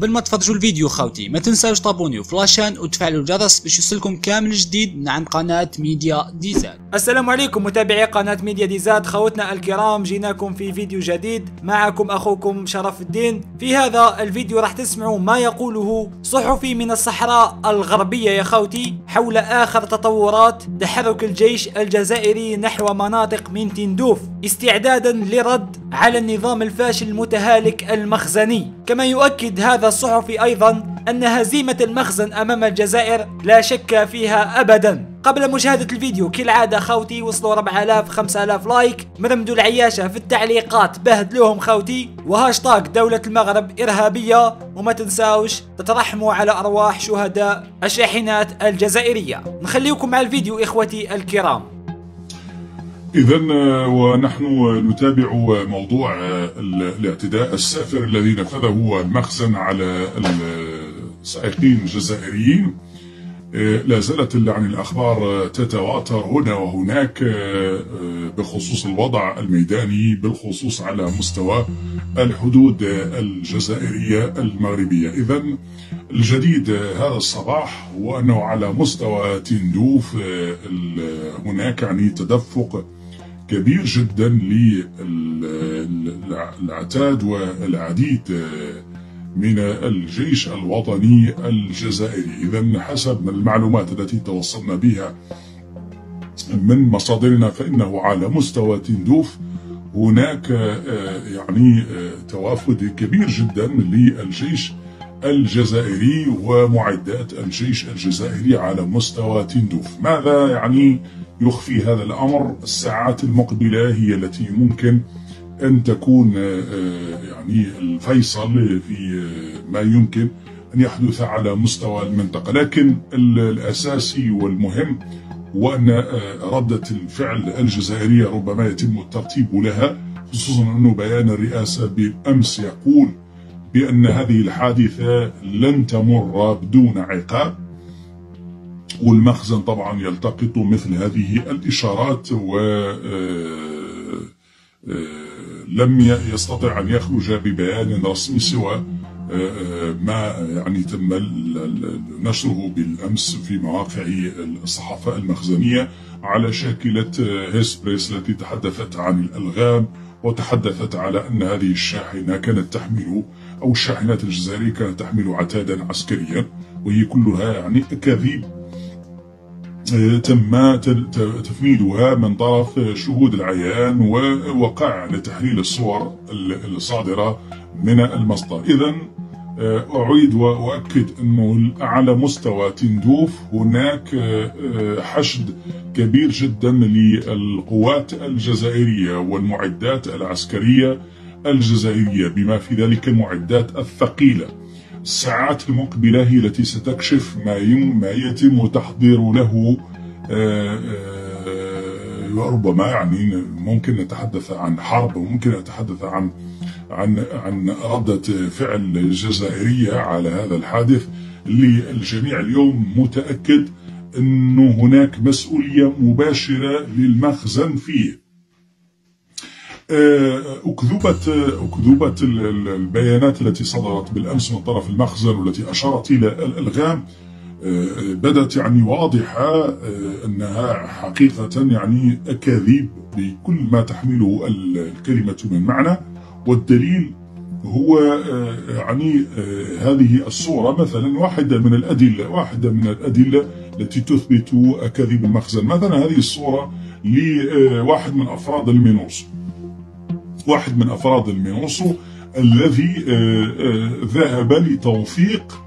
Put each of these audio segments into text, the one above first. قبل ما تفرجوا الفيديو خاوتي ما تنساوش تابونيو في لاشان وتفعلوا الجرس باش يوصلكم كامل جديد من عند قناة ميديا ديزاد. السلام عليكم متابعي قناة ميديا ديزاد، خوتنا الكرام جيناكم في فيديو جديد، معكم اخوكم شرف الدين. في هذا الفيديو راح تسمعوا ما يقوله صحفي من الصحراء الغربية يا خوتي حول اخر تطورات تحرك الجيش الجزائري نحو مناطق من تندوف استعدادا لرد على النظام الفاشل المتهالك المخزني. كما يؤكد هذا الصحفي أيضا أن هزيمة المخزن أمام الجزائر لا شك فيها أبدا. قبل مشاهدة الفيديو كالعادة خوتي وصلوا 4000 5000 لايك، مرمدوا العياشة في التعليقات، بهدلوهم خوتي، وهاشتاج دولة المغرب إرهابية، وما تنساوش تترحموا على أرواح شهداء الشاحنات الجزائرية. نخليكم مع الفيديو إخوتي الكرام. إذا ونحن نتابع موضوع الاعتداء السافر الذي نفذه المخزن على السائقين الجزائريين. لا زالت عن الأخبار تتواتر هنا وهناك بخصوص الوضع الميداني، بالخصوص على مستوى الحدود الجزائرية المغربية. إذا الجديد هذا الصباح هو أنه على مستوى تندوف هناك تدفق كبير جدا للعتاد والعديد من الجيش الوطني الجزائري. إذا حسب المعلومات التي توصلنا بها من مصادرنا فإنه على مستوى تندوف هناك توافد كبير جدا للجيش الجزائري ومعدات الجيش الجزائري على مستوى تندوف. ماذا يخفي هذا الأمر؟ الساعات المقبلة هي التي يمكن أن تكون الفيصل في ما يمكن أن يحدث على مستوى المنطقة، لكن الأساسي والمهم هو أن ردة الفعل الجزائرية ربما يتم الترتيب لها، خصوصا أنه بيان الرئاسة بالأمس يقول بأن هذه الحادثة لن تمر بدون عقاب، والمخزن طبعا يلتقط مثل هذه الإشارات و لم يستطع أن يخرج ببيان رسمي سوى ما تم نشره بالأمس في مواقع الصحافة المخزنية على شاكلة هسبريس التي تحدثت عن الألغام وتحدثت على أن هذه الشاحنة كانت تحمل أو الشاحنات الجزائرية كانت تحمل عتادا عسكريا، وهي كلها أكاذيب تم تفنيدها من طرف شهود العيان ووقع لتحليل الصور الصادرة من المصدر. إذا أعيد وأؤكد أنه على مستوى تندوف هناك حشد كبير جدا للقوات الجزائرية والمعدات العسكرية الجزائرية بما في ذلك المعدات الثقيلة. الساعات المقبلة هي التي ستكشف ما يتم تحضير له، ربما ممكن نتحدث عن حرب، وممكن نتحدث عن ردة فعل جزائرية على هذا الحادث. للجميع اليوم متأكد أنه هناك مسؤولية مباشرة للمخزن فيه. أكذبت البيانات التي صدرت بالأمس من طرف المخزن والتي أشارت إلى الألغام، بدت واضحة أنها حقيقة أكاذيب بكل ما تحمله الكلمة من معنى. والدليل هو هذه الصورة مثلا واحدة من الأدلة التي تثبت أكاذيب المخزن. مثلا هذه الصورة لواحد من أفراد المينورسو، الذي ذهب لتوثيق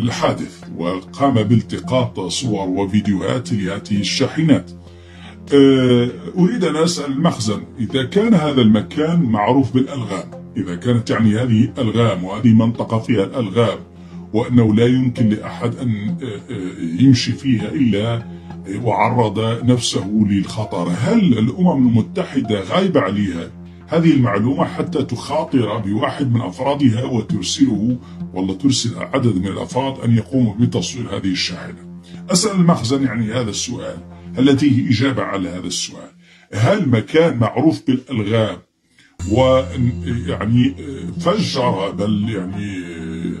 الحادث وقام بالتقاط صور وفيديوهات لهذه الشاحنات. أريد أن أسأل المخزن إذا كان هذا المكان معروف بالألغام، إذا كانت هذه ألغام وهذه منطقة فيها الألغام وأنه لا يمكن لأحد أن يمشي فيها إلا وعرض نفسه للخطر، هل الأمم المتحدة غايبة عليها هذه المعلومة حتى تخاطر بواحد من أفرادها وترسله والله ترسل عدد من الأفراد أن يقوموا بتصوير هذه الشاحنة؟ أسأل المخزن هذا السؤال، هل لديه إجابة على هذا السؤال؟ هل مكان معروف بالألغام و فجر بل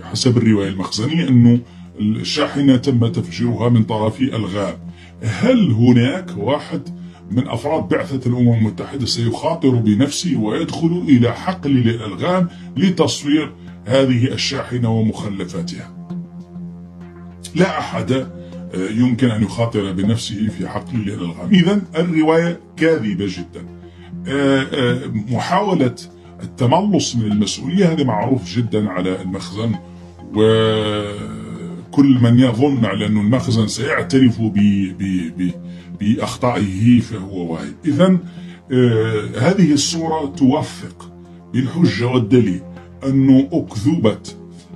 حسب الرواية المخزنية أنه الشاحنة تم تفجيرها من طرف الغاب. هل هناك واحد من أفراد بعثة الأمم المتحدة سيخاطر بنفسه ويدخل إلى حقل الألغام لتصوير هذه الشاحنة ومخلفاتها؟ لا أحد يمكن أن يخاطر بنفسه في حقل الألغام. إذن الرواية كاذبة جدا. محاولة التملص من المسؤولية هذا معروف جدا على المخزن، وكل من يظن على أن المخزن سيعترف بأخطائه فهو واهي. إذن هذه الصورة توفق بالحجة والدليل أنه أكذوبة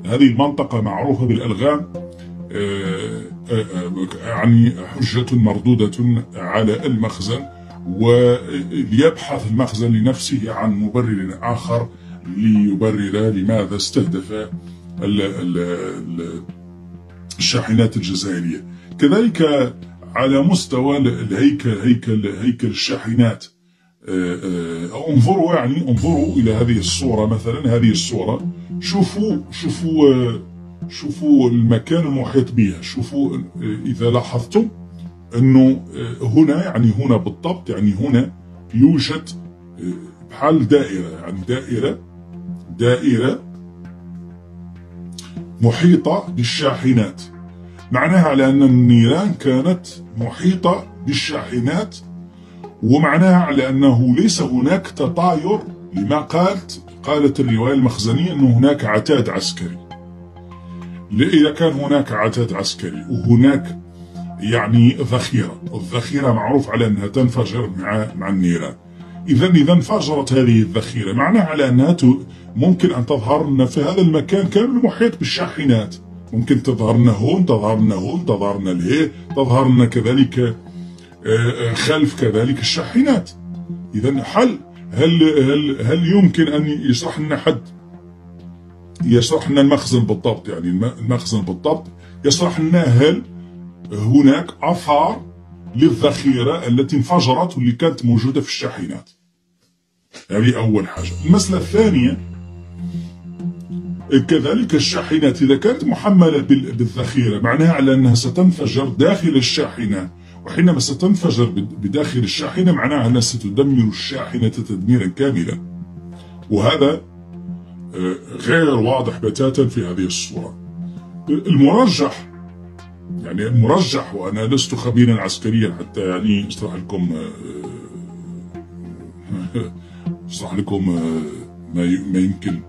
هذه المنطقة معروفة بالألغام يعني حجة مردودة على المخزن، وليبحث المخزن لنفسه عن مبرر آخر ليبرر لماذا استهدف الشاحنات الجزائرية. كذلك على مستوى الهيكل هيكل الشاحنات، انظروا انظروا إلى هذه الصورة مثلا، هذه الصورة شوفوا المكان المحيط بها، شوفوا إذا لاحظتم أنه هنا هنا بالضبط هنا يوجد بحال دائرة دائرة محيطة بالشاحنات، معناها على أن النيران كانت محيطة بالشاحنات، ومعناها على أنه ليس هناك تطاير لما قالت الرواية المخزنية أنه هناك عتاد عسكري. إذا كان هناك عتاد عسكري وهناك ذخيرة، الذخيرة معروف على أنها تنفجر مع النيران، إذا انفجرت هذه الذخيرة، معناها على أنها ممكن أن تظهر لنا في هذا المكان كامل محيط بالشاحنات، ممكن تظهرنا هون تظهرنا هون تظهرنا لهيه تظهرنا كذلك خلف كذلك الشاحنات. إذا هل يمكن أن يشرح لنا حد يشرح لنا المخزن بالضبط؟ المخزن بالضبط يشرح لنا هل هناك آثار للذخيرة التي انفجرت واللي كانت موجودة في الشاحنات. هذه أول حاجة. المسألة الثانية، كذلك الشاحنات إذا كانت محملة بالذخيرة معناها على أنها ستنفجر داخل الشاحنة، وحينما ستنفجر بداخل الشاحنة معناها أنها ستدمر الشاحنة تدميرا كاملا، وهذا غير واضح بتاتا في هذه الصورة. المرجح المرجح، وأنا لست خبيرا عسكريا حتى أشرح لكم ما يمكن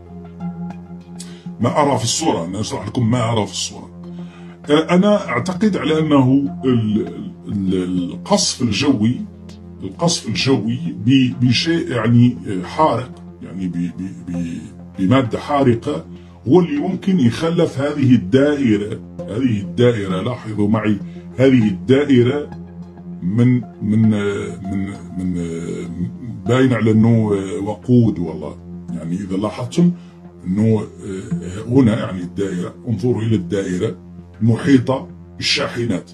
ما أرى في الصورة، أنا أشرح لكم ما أرى في الصورة. أنا أعتقد على أنه القصف الجوي بشيء حارق بمادة حارقة هو اللي ممكن يخلف هذه الدائرة. لاحظوا معي هذه الدائرة من من من من باين على أنه وقود، والله إذا لاحظتم أنه هنا الدائرة، انظروا إلى الدائرة محيطة بالشاحنات.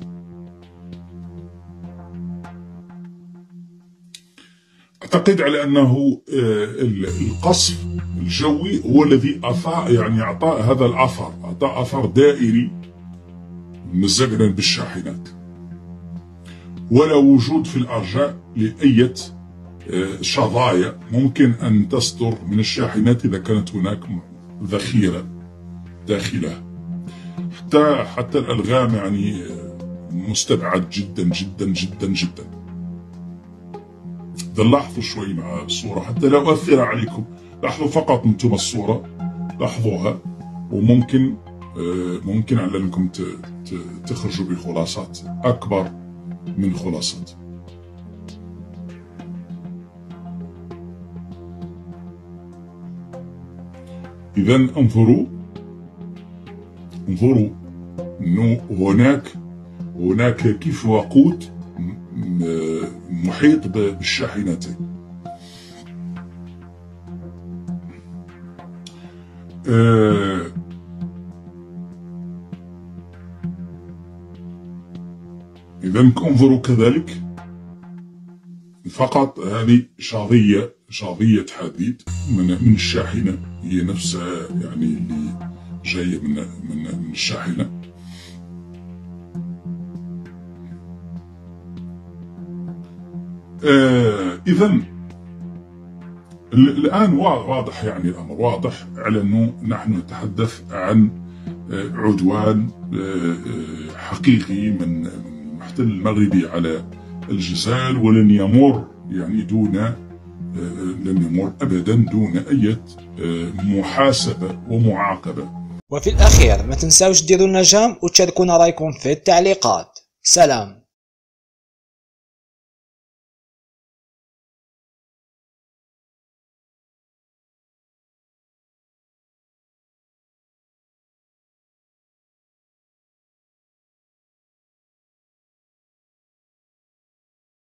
أعتقد على أنه القصف الجوي هو الذي أعطى هذا الأثر، أعطى أثر دائري مزجنا بالشاحنات، ولا وجود في الأرجاء لأية شظايا ممكن أن تصدر من الشاحنات إذا كانت هناك ذخيرة داخلها. حتى الألغام مستبعد جدا جدا جدا جدا. لاحظوا شوي مع الصورة حتى لا أؤثر عليكم، لاحظوا فقط أنتم الصورة، لاحظوها، وممكن ممكن على أنكم تخرجوا بخلاصات أكبر من خلاصات. إذا انظروا أنه هناك كيف وقود محيط بالشاحنتين. إذا انظروا كذلك فقط هذه شظية حديد من الشاحنة، هي نفسها اللي جاية من الشاحنة. إذن الآن واضح، يعني الأمر واضح على أنه نحن نتحدث عن عدوان حقيقي من المحتل المغربي على الجزائر، ولن يمر يعني لن يمر أبدا دون أي محاسبة ومعاقبة. وفي الأخير ما تنساوش ديروا النجم وتشاركونا رأيكم في التعليقات. سلام.